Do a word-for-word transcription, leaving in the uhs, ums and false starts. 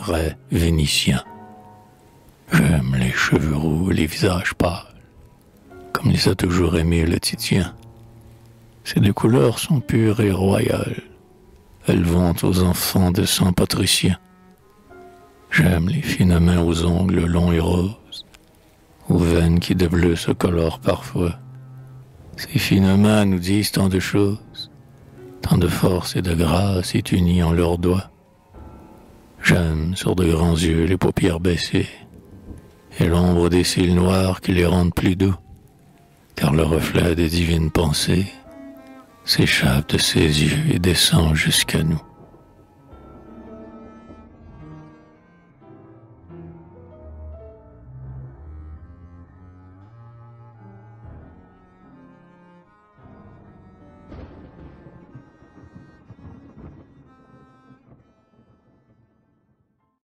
très vénitien. J'aime les cheveux roux et les visages pâles, comme les a toujours aimés le Titien. Ces deux couleurs sont pures et royales. Elles vont aux enfants de sang patricien. J'aime les fines mains aux ongles longs et roses, aux veines qui de bleu se colorent parfois. Ces fines mains nous disent tant de choses, tant de force et de grâce est unie en leurs doigts. J'aime sur de grands yeux les paupières baissées, et l'ombre des cils noirs qui les rendent plus doux, car le reflet des divines pensées s'échappe de ses yeux et descend jusqu'à nous.